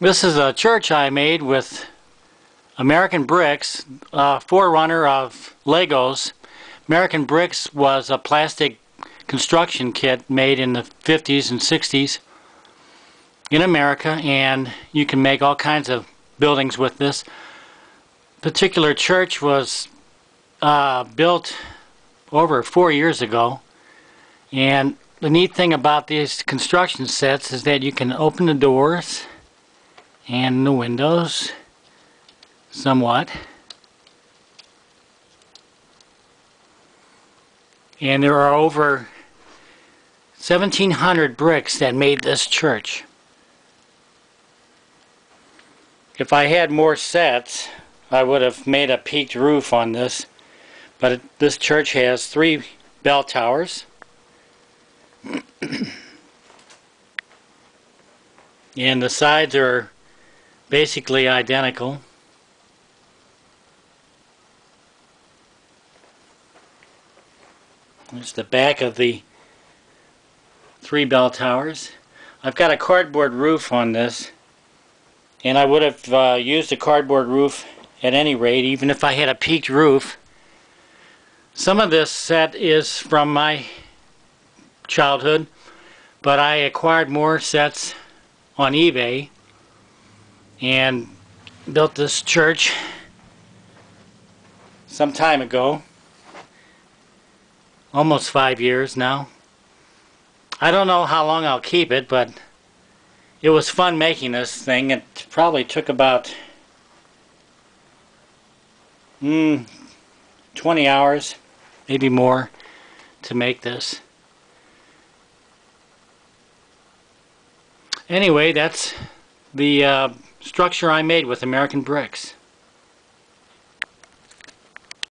This is a church I made with American Bricks, a forerunner of Legos. American Bricks was a plastic construction kit made in the 50s and 60s in America, and you can make all kinds of buildings with this. Particular church was built over 4 years ago, and the neat thing about these construction sets is that you can open the doors and the windows somewhat, and there are over 1,700 bricks that made this church. If I had more sets, I would have made a peaked roof on this, but this church has three bell towers and the sides are basically identical. There's the back of the three bell towers. I've got a cardboard roof on this, and I would have used a cardboard roof at any rate, even if I had a peaked roof. Some of this set is from my childhood, but I acquired more sets on eBay and built this church some time ago, almost 5 years now. I don't know how long I'll keep it, but it was fun making this thing. It probably took about 20 hours, maybe more, to make this. Anyway, that's the structure I made with American Bricks.